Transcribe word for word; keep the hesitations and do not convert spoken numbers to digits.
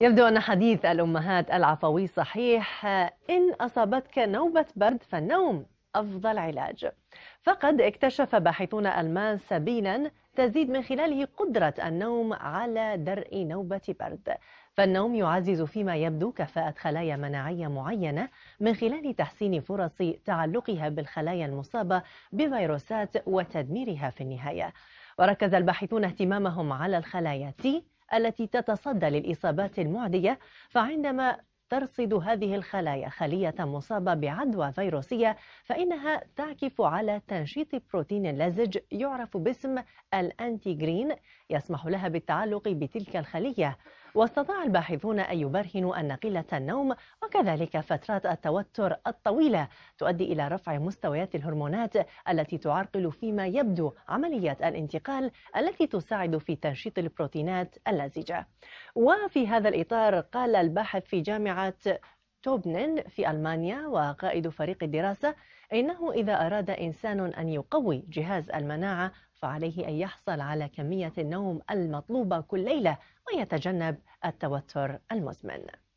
يبدو أن حديث الأمهات العفوي صحيح. إن أصابتك نوبة برد فالنوم أفضل علاج. فقد اكتشف باحثون ألمان سبيلا تزيد من خلاله قدرة النوم على درء نوبة برد. فالنوم يعزز فيما يبدو كفاءة خلايا مناعية معينة من خلال تحسين فرص تعلقها بالخلايا المصابة بفيروسات وتدميرها في النهاية. وركز الباحثون اهتمامهم على الخلايا تي التي تتصدى للإصابات المعدية، فعندما ترصد هذه الخلايا خلية مصابة بعدوى فيروسية فإنها تعكف على تنشيط بروتين لزج يعرف باسم الإنتجرين يسمح لها بالتعلق بتلك الخلية. واستطاع الباحثون أن يبرهنوا أن قلة النوم وكذلك فترات التوتر الطويلة تؤدي إلى رفع مستويات الهرمونات التي تعرقل فيما يبدو عملية الانتقال التي تساعد في تنشيط البروتينات اللازجة. وفي هذا الإطار قال الباحث في جامعة توبنن في ألمانيا وقائد فريق الدراسة إنه إذا أراد إنسان أن يقوي جهاز المناعة فعليه أن يحصل على كمية النوم المطلوبة كل ليلة ويتجنب التوتر المزمن.